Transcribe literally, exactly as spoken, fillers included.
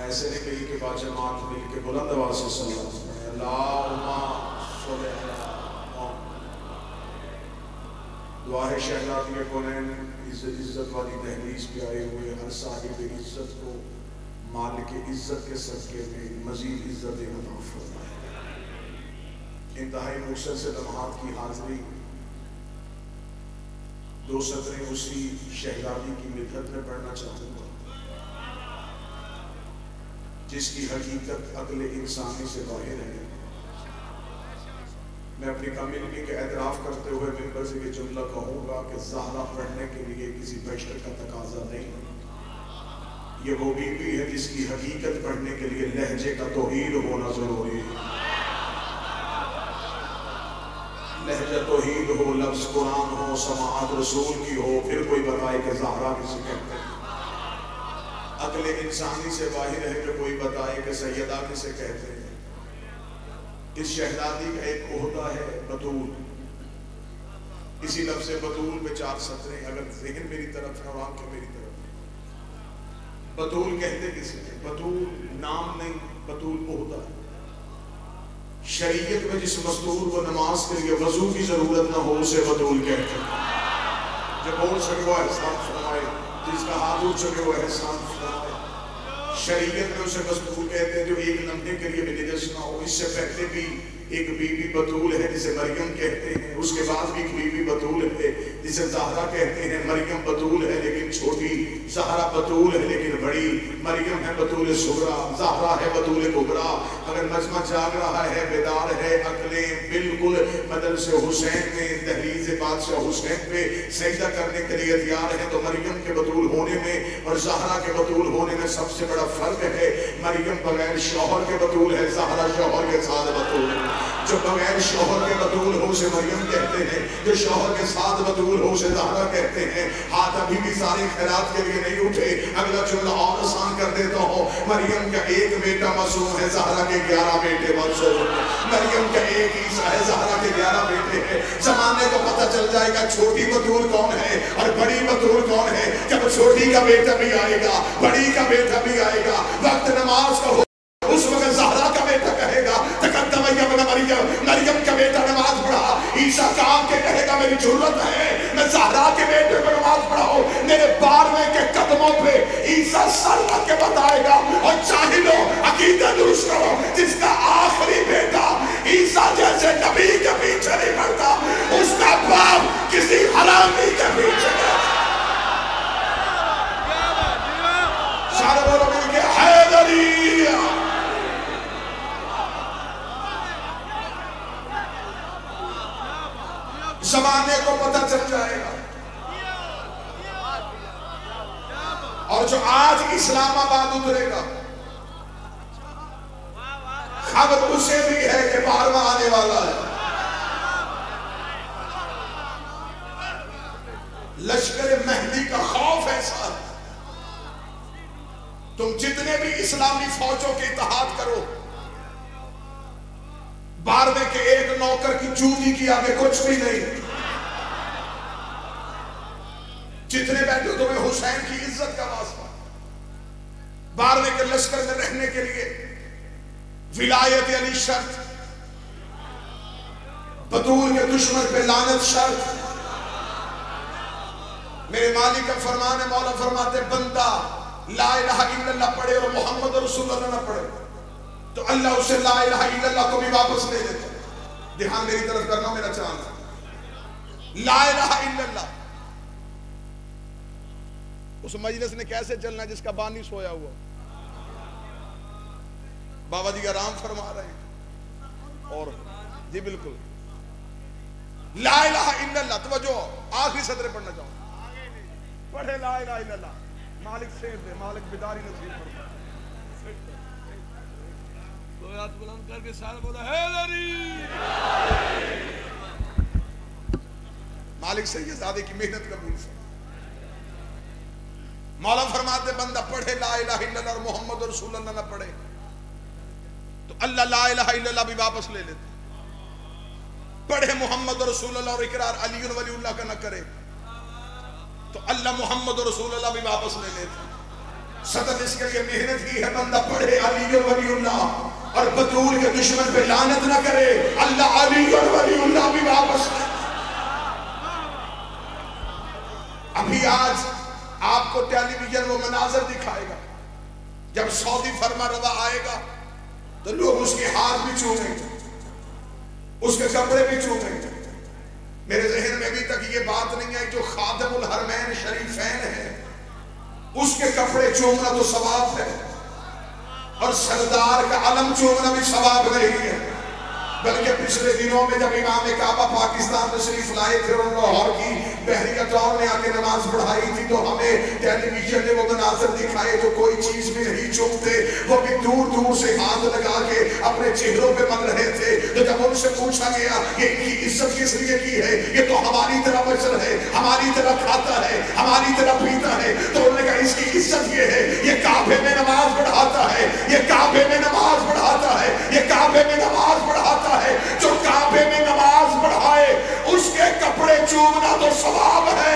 ऐसे ने कही के बाद जमात मिल के बुलंद आवाज से दुआ है शहजादी कोनैन इज्जत इज्जत वाली दहलीज पे आए हुए हर साहिब इज्जत को मालिक इज्जत के सदके में मजीद इज्जत अता फरमाए। इंतहाई मुश्किल से लम्हात की हाजिरी दो सत्रें उसी शहजादी की मिलकत में पढ़ना चाहूँगा जिसकी हकीकत अगले इंसानी से बाहर है। मैं अपनी कम्युनिटी के एतराफ़ करते हुए मेंबर से ये जुमला कहूँगा कि ज़हरा पढ़ने के लिए किसी बैशर का तकाजा नहीं, ये वो बीवी है जिसकी हकीकत पढ़ने के लिए लहजे का तौहीन होना ज़रूरी है। लहजा तौहीन हो, लफ्ज़ कुरान हो, समाअत रसूल की हो, फिर कोई बताए कि ज़हरा किसी कहते हैं। अगले इंसानी से बाहर है कि कोई बताए कि सैयदा किसे कहते हैं। इस शहजादी का एक ओहदा है बतूल। इसी लफ्ज़ बतूल में चार सतरें, अगर ज़हन मेरी तरफ है और आंखें मेरी तरफ है। बतूल कहते किसे हैं? बतूल नाम नहीं, बतूल ओहदा। शरीयत में जिस मस्तूर व नमाज के लिए वजू की जरूरत ना हो उसे बतूल कहते हैं। जब बोल सकवा एहसान फरमाए, जिसका हाथ उठ सके वो एहसान फरमाए। शरीयत में उसे बतूल कहते हैं जो एक लम्हे के लिए भी निजस ना हो। इससे पहले भी एक बीवी बतूल है जिसे मरियम कहते हैं, उसके बाद भी एक बीवी बतूल है जिसे ज़हरा कहते हैं। मरियम बतूल है लेकिन छोटी, ज़हरा बतूल है लेकिन बड़ी। मरियम है बतूल सुगरा, ज़हरा है बतूल कुबरा। अगर मजमा जाग रहा है, बेदार है, अकलें बिल्कुल मदरसे हुसैन में दहलीज बादशाह हुसैन पे सजदा करने के लिए तैयार है, तो मरियम के बतूल होने में और ज़हरा के बतूल होने में सबसे बड़ा फर्क है। मरियम बगैर शौहर के बतूल है, ज़हरा शौहर के साथ बतूल है। जो बगैर शोहर के बतूल हो उसे मरियम कहते हैं, जो शोहर के साथ बतूल हो उसे ज़हरा कहते हैं। हाथ अभी भी सारे खैरात के लिए नहीं उठे, अगला जुमला और आसान कर देता हूँ। मरियम का एक बेटा मासूम है, ज़हरा के ग्यारह बेटे मासूम हैं। मरियम का एक ईसा है, ज़हरा के ग्यारह बेटे हैं। जमाने को पता चल जाएगा छोटी बतूल कौन है और बड़ी बतूल कौन है जब छोटी का बेटा भी आएगा, बड़ी का बेटा भी आएगा। वक्त नमाज का हो उस वक्त ज़हरा का बेटा कहेगा तकद्दम मरियम, मरियम का बेटा नमाज पढ़ा। ईसा काम के कहेगा मेरी जरूरत है मैं ज़हरा के बेटे को नमाज पढ़ाऊं। मेरे बारहवें के कदमों पे ईसा सर रख के बताएगा और चाहे लो अकीदा दुरुस्त करो। जिसका आखिरी बेटा ईसा जैसे नबी के पीछे नहीं पड़ता उसका बाप किसी हरामी के पीछे नहीं। सारे बोलो मिलके हैदरिया। जमाने को पता चल जाएगा। और जो आज इस्लामाबाद उतरेगा खबर उसे भी है कि बारहवां आने वाला है। लश्कर मेहदी का खौफ ऐसा है, तुम जितने भी इस्लामी फौजों के इत्तेहाद करो बारहवें के एक नौकर की चूजी की आगे कुछ भी नहीं। जितने बैठे तुम्हें हुसैन की इज्जत का वास्ता। बारहवें के लश्कर में रहने के लिए विलायत अली शर्त, बतूल के दुश्मन पे लानत शर्त। मेरे मालिक का फरमान है, मौला फरमाते बंदा ला इलाहा इल्लल्लाह पढ़े और मोहम्मद रसूलुल्लाह न पढ़े तो अल्लाह उसे ला इलाहा इल्लल्लाह को भी वापस ले लेता। ध्यान मेरी तरफ करना, मेरा चांस ला इलाहा इल्लल्लाह। उस मजलिस ने कैसे चलना जिसका बानी सोया हुआ। बाबा जी का राम फरमा रहे हैं और जी बिल्कुल ला इलाहा इल्लल्लाह। तवज्जो आखिरी सतरे पढ़ना चाहूँ, पढ़े ला इलाहा इल्लल्लाह। मालिक से दे, मालिक बिदारी नसीब फरमा। दो हाथ बुलंद करके साल बोला हैदरी। मालिक से ये ज़्यादा की मेहनत कबूल फरमा। मौला फरमाते बंदा पढ़े ला इलाहा इल्लल्लाह और मोहम्मद रसूलुल्लाह ना पढ़े तो अल्लाह ला इलाहा इल्लल्लाह भी वापस ले लेते। पढ़े मोहम्मद रसूलुल्लाह और इकरार अली वलीउल्लाह का ना करे तो अल्लाह मोहम्मद रसूलुल्लाह भी वापस ले लेते। सतत इसके लिए मेहनत की है। बंदा पढ़े अली वलीउल्लाह और बतूल के दुश्मन पे लानत ना करे, अल्लाह अली वलीउल्लाह भी वापस। अभी आज आपको टेलीविजन वो मनाजर दिखाएगा जब सऊदी फरमा रवा आएगा तो लोग उसके हाथ भी चूमेंगे, उसके कपड़े भी चूमेंगे। मेरे जहन में अभी तक ये बात नहीं आई जो खादिमुल हरमैन शरीफैन है उसके कपड़े चूमना तो सवाब है और सरदार का अलम चूमना भी सवाब नहीं है। बल्कि पिछले दिनों में जब इमाम काबा पाकिस्तान तशरीफ लाए थे और लाहौर की बहरिया दौर में आके नमाज पढ़ाई थी तो हमें टेलीविजन ने वो मनाजर दिखाए जो कोई चीज भी नहीं चूमते, वो भी दूर दूर से हाथ लगा के अपने चेहरों पे मल रहे थे। तो जब उनसे पूछा गया ये इनकी इज्जत किस लिए की है, ये तो हमारी तरह बचर है, हमारी तरह खाता है, हमारी तरह पीता है, तो उन्होंने कहा इसकी इज्जत ये है ये काबे में नमाज पढ़ाता है, ये काबे में नमाज पढ़ाता है, ये काबे में नमाज पढ़ाता है। जो काबे में नमाज पढ़ाए उसके कपड़े चूमना तो सवाब है।